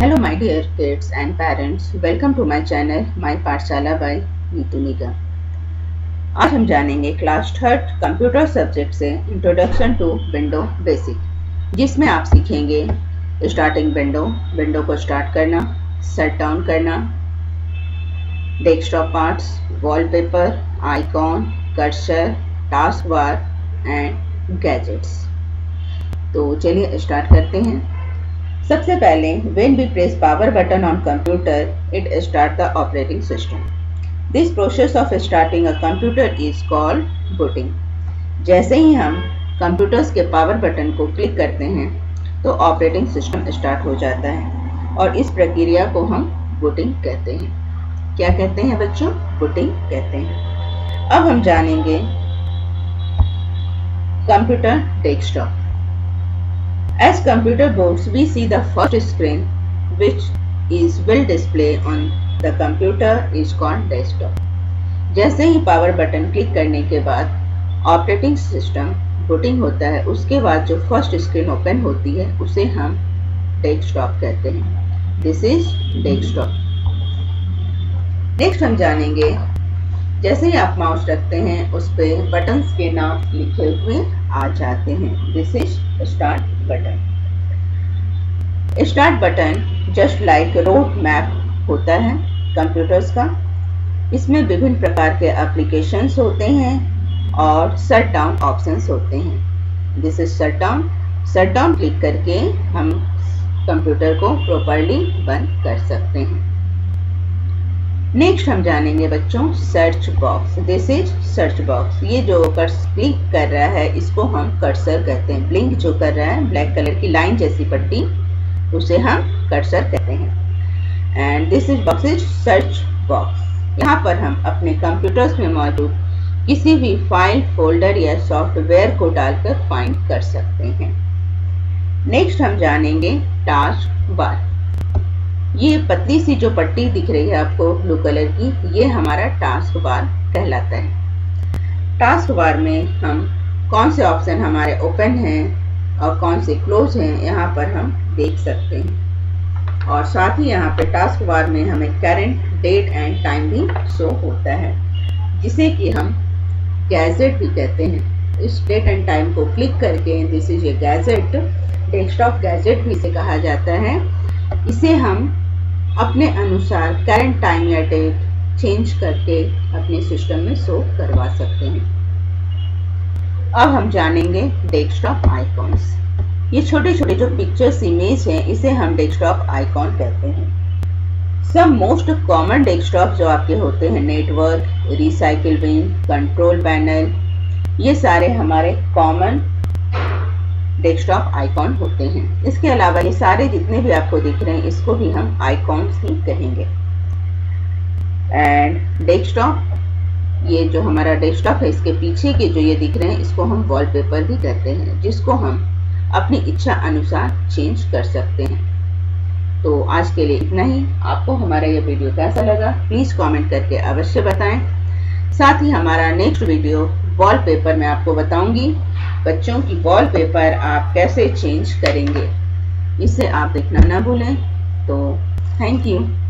Hello my dear kids and parents, welcome to my channel My Patshala by Neetu Nigam. आज हम जानेंगे class 3 computer subject से introduction to window basic, जिसमें आप सीखेंगे starting window को स्टार्ट करना, शट डाउन करना, desktop parts, wallpaper, icon, cursor, task bar and gadgets. तो चलिए स्टार्ट करते हैं। सबसे पहले when we press power button on computer, it start the operating system. This process of starting a computer is called booting. जैसे ही हम computers के power button को click करते हैं तो operating system start हो जाता है और इस प्रक्रिया को हम booting कहते हैं। क्या कहते हैं बच्चों? Booting कहते हैं। अब हम जानेंगे computer desktop. As computer boots, we see the first screen which is will display on the computer is called desktop. जैसे ही पावर बटन क्लिक करने के बाद ऑपरेटिंग सिस्टम बूटिंग होता है, उसके बाद जो फर्स्ट स्क्रीन ओपन होती है उसे हम डेस्कटॉप कहते हैं। This is desktop. नेक्स्ट हम जानेंगे, जैसे ही आप माउस रखते हैं उस पे बटन्स के नाम लिखे हुए आ जाते हैं। This is start button. Start button just like road map होता है कंप्यूटर्स का। इसमें विभिन्न प्रकार के एप्लीकेशंस होते हैं और शट डाउन ऑप्शंस होते हैं। This is shut down. Shut down click करके हम कंप्यूटर को प्रॉपर्ली बंद कर सकते हैं। नेक्स्ट हम जानेंगे बच्चों search box. This is search box. ये जो कर्सर क्लिक कर रहा है इसको हम कर्सर कहते हैं। ब्लिंक जो कर रहा है, ब्लैक कलर की लाइन जैसी पट्टी, उसे हम कर्सर कहते हैं। And this is box is search box. यहाँ पर हम अपने कंप्यूटर्स में मौजूद किसी भी फाइल, फोल्डर या सॉफ्टवेयर को डालकर फाइंड कर सकते हैं। नेक्स्ट हम जानेंगे टास्क बार। ये पतली सी जो पट्टी दिख रही है आपको ब्लू कलर की, ये हमारा टास्क बार कहलाता है। टास्क बार में हम कौन से ऑप्शन हमारे ओपन हैं और कौन से क्लोज हैं यहाँ पर हम देख सकते हैं। और साथ ही यहाँ पे टास्क बार में हमें करंट, डेट एंड टाइम भी शो होता है, जिसे कि हम गैजेट भी कहते हैं। इस डेट एंड टाइम को क्लिक करके, this is a gadget, desktop gadget भी इसे कहा जाता है। इसे हम अपने अनुसार करंट टाइम या डेट चेंज करके अपने सिस्टम में शो करवा सकते हैं। अब हम जानेंगे डेस्कटॉप आइकॉन्स। ये छोटे छोटे जो पिक्चर्स, इमेज हैं, इसे हम डेस्कटॉप आइकॉन कहते हैं। सब मोस्ट कॉमन डेस्कटॉप जो आपके होते हैं, network, recycle bin, control panel, ये सारे हमारे कॉमन डेस्कटॉप आइकॉन होते हैं। इसके अलावा ये सारे जितने भी आपको दिख रहे हैं इसको भी हम आइकॉन्स ही कहेंगे। एंड डेस्कटॉप, ये जो हमारा डेस्कटॉप है इसके पीछे के जो ये दिख रहे हैं इसको हम वॉलपेपर भी कहते हैं, जिसको हम अपनी इच्छा अनुसार चेंज कर सकते हैं। तो आज के लिए इतना ही। आपको हमारा ये वीडियो कैसा लगा प्लीज़ कॉमेंट करके अवश्य बताएँ। साथ ही हमारा नेक्स्ट वीडियो वॉलपेपर में आपको बताऊंगी बच्चों की वॉलपेपर आप कैसे चेंज करेंगे, इसे आप देखना ना भूलें। तो थैंक यू।